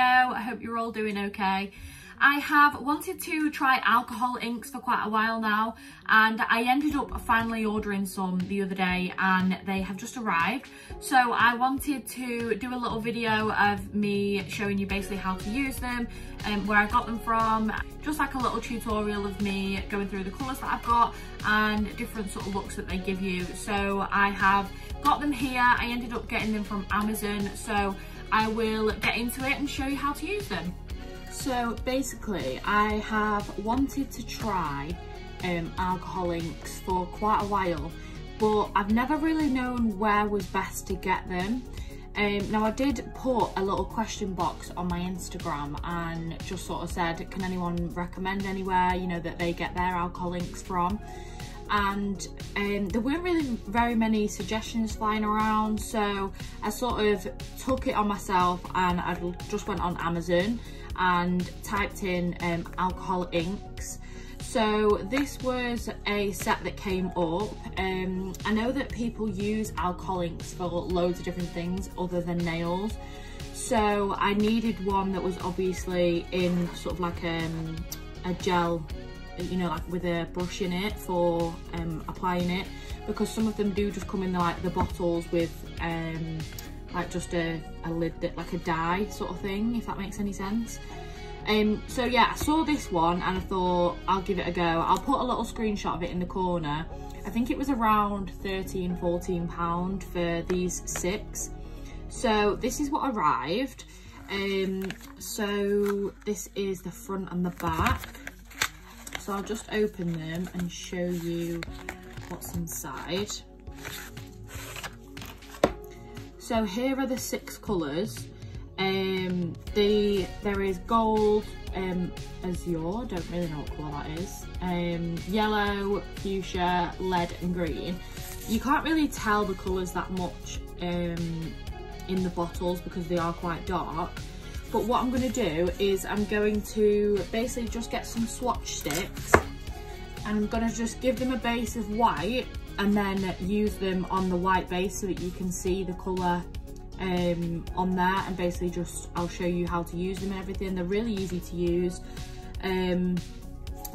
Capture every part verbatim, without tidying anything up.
video. I hope you're all doing okay. I have wanted to try alcohol inks for quite a while now, and I ended up finally ordering some the other day and they have just arrived. So I wanted to do a little video of me showing you basically how to use them and um, where I got them from, just like a little tutorial of me going through the colours that I've got and different sort of looks that they give you. So I have got them here. I ended up getting them from Amazon, so I will get into it and show you how to use them. So basically, I have wanted to try um, alcohol inks for quite a while, but I've never really known where was best to get them. Um, now I did put a little question box on my Instagram and just sort of said, can anyone recommend anywhere, you know, that they get their alcohol inks from? And um, there weren't really very many suggestions flying around, so I sort of took it on myself and I just went on Amazon and typed in um, alcohol inks. So this was a set that came up. Um, I know that people use alcohol inks for loads of different things other than nails. So I needed one that was obviously in sort of like um, a gel, you know, like with a brush in it for um, applying it, because some of them do just come in the, like the bottles with um, like just a, a lid, that like a dye sort of thing, if that makes any sense. Um, so yeah, I saw this one and I thought I'll give it a go. I'll put a little screenshot of it in the corner. I think it was around thirteen, fourteen pounds for these six. So this is what arrived. Um, so this is the front and the back. So I'll just open them and show you what's inside. So here are the six colours. Um, the there is gold, um, azure, don't really know what colour that is, um, yellow, fuchsia, lead and green. You can't really tell the colours that much um, in the bottles because they are quite dark. But what I'm going to do is I'm going to basically just get some swatch sticks and I'm going to just give them a base of white and then use them on the white base so that you can see the colour um, on there, and basically just I'll show you how to use them and everything. They're really easy to use. Um,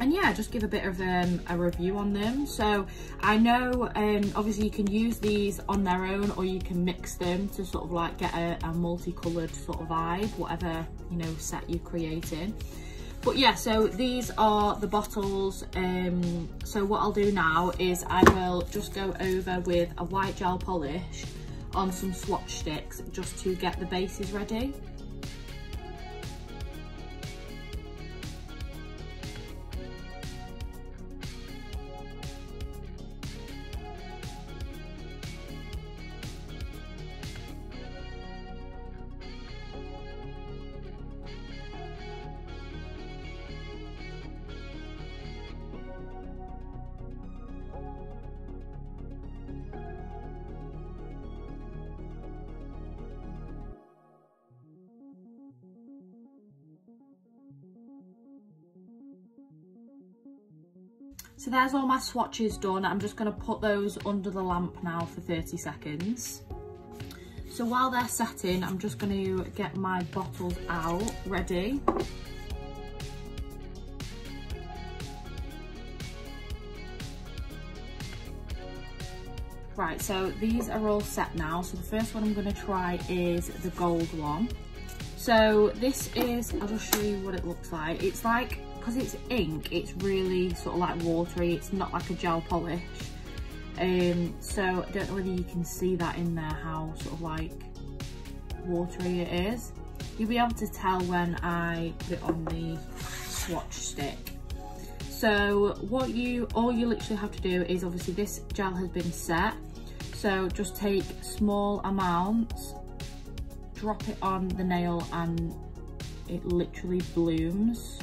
and yeah, just give a bit of um, a review on them. So I know um, obviously you can use these on their own or you can mix them to sort of like get a, a multicoloured sort of vibe, whatever, you know, set you're creating. But yeah, so these are the bottles. Um, so what I'll do now is I will just go over with a white gel polish on some swatch sticks just to get the bases ready. So there's all my swatches done. I'm just going to put those under the lamp now for thirty seconds. So while they're setting, I'm just going to get my bottles out ready. Right, so these are all set now. So the first one I'm going to try is the gold one. So this is, I'll just show you what it looks like. It's like, because it's ink, it's really sort of like watery. It's not like a gel polish. Um, so I don't know whether you can see that in there, how sort of like watery it is. You'll be able to tell when I put it on the swatch stick. So what you, all you literally have to do is, obviously this gel has been set. So just take small amounts, drop it on the nail and it literally blooms.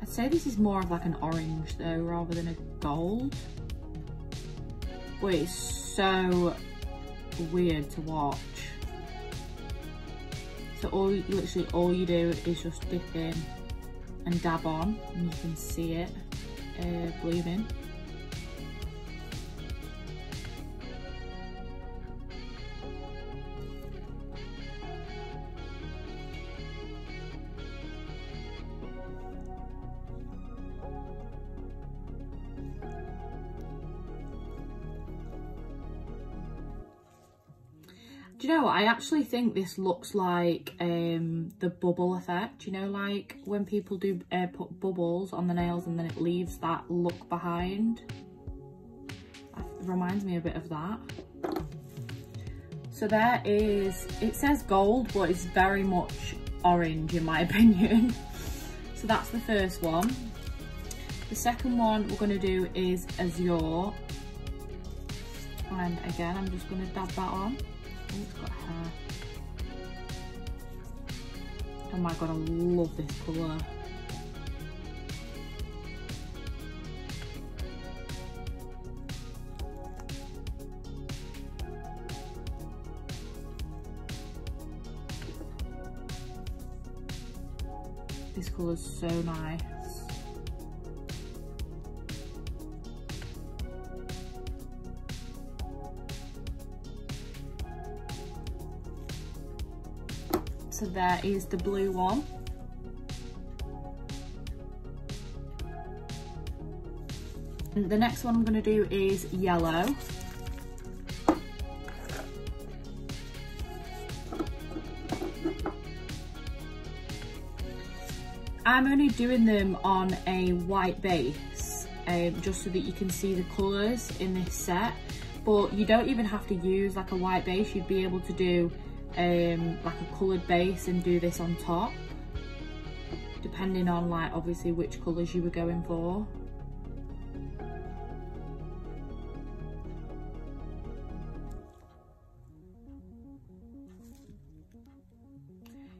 I'd say this is more of like an orange though, rather than a gold. But it's so weird to watch. So all, literally all you do is just dip in and dab on and you can see it uh, blooming. Do you know what? I actually think this looks like um, the bubble effect. You know, like when people do uh, put bubbles on the nails and then it leaves that look behind. That reminds me a bit of that. So there is, it says gold, but it's very much orange in my opinion. So that's the first one. The second one we're going to do is Azure. And again, I'm just going to dab that on. Oh, it's got hair. Oh my God, I love this colour. This colour is so nice. So there is the blue one. And the next one I'm going to do is yellow. I'm only doing them on a white base, um, just so that you can see the colours in this set, but you don't even have to use like a white base. You'd be able to do um, like a coloured base and do this on top, depending on like obviously which colours you were going for.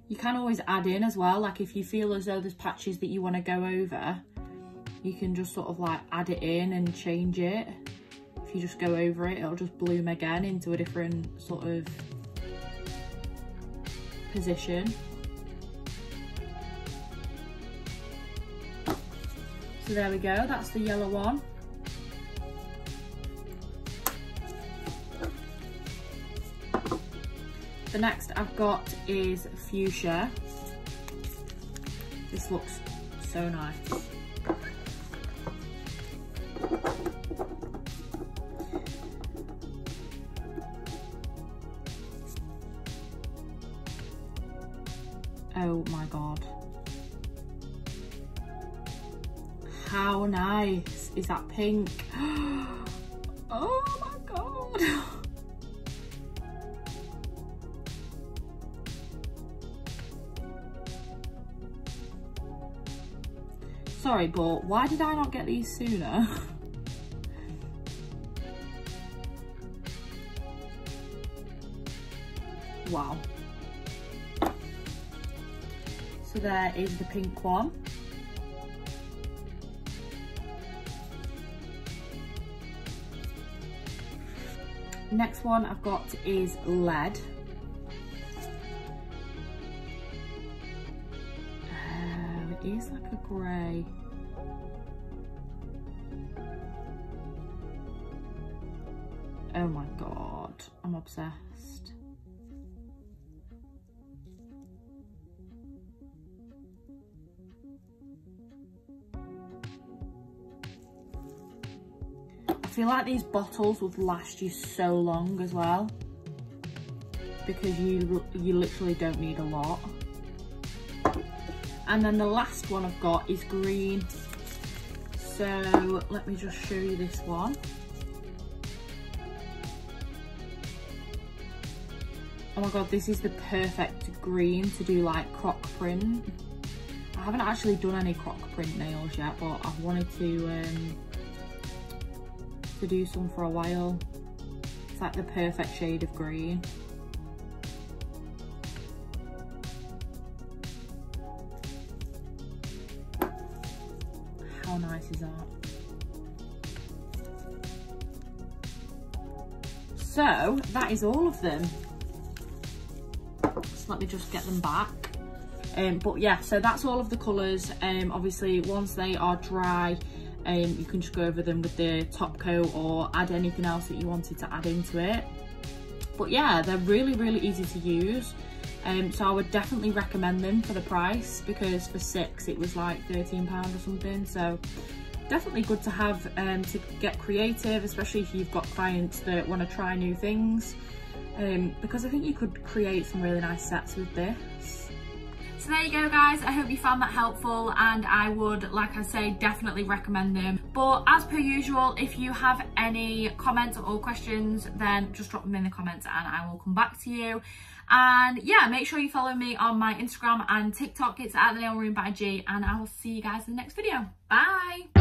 You can always add in as well, like if you feel as though there's patches that you want to go over, you can just sort of like add it in and change it. If you just go over it, it'll just bloom again into a different sort of position. So there we go, that's the yellow one. The next I've got is fuchsia. This looks so nice. Oh my God. How nice is that pink? Oh my God. Sorry, but why did I not get these sooner? Wow. So there is the pink one. Next one I've got is lead. It's like a grey. Oh my God, I'm obsessed. I feel like these bottles would last you so long as well, because you you literally don't need a lot. And then the last one I've got is green. So let me just show you this one. Oh my God, this is the perfect green to do like croc print. I haven't actually done any croc print nails yet, but I've wanted to, um, to do some for a while. It's like the perfect shade of green. How nice is that? So that is all of them. So let me just get them back. Um, but yeah, so that's all of the colours. Um, obviously once they are dry, um, you can just go over them with the top coat or add anything else that you wanted to add into it. But yeah, they're really, really easy to use. Um, so I would definitely recommend them for the price, because for six it was like thirteen pounds or something. So definitely good to have um, to get creative, especially if you've got clients that want to try new things. um, because I think you could create some really nice sets with this. So there you go guys, I hope you found that helpful, and I would, like I say, definitely recommend them. But as per usual, if you have any comments or questions, then just drop them in the comments and I will come back to you. And yeah, make sure you follow me on my Instagram and TikTok. It's at The Nail Room by G, and I will see you guys in the next video. Bye!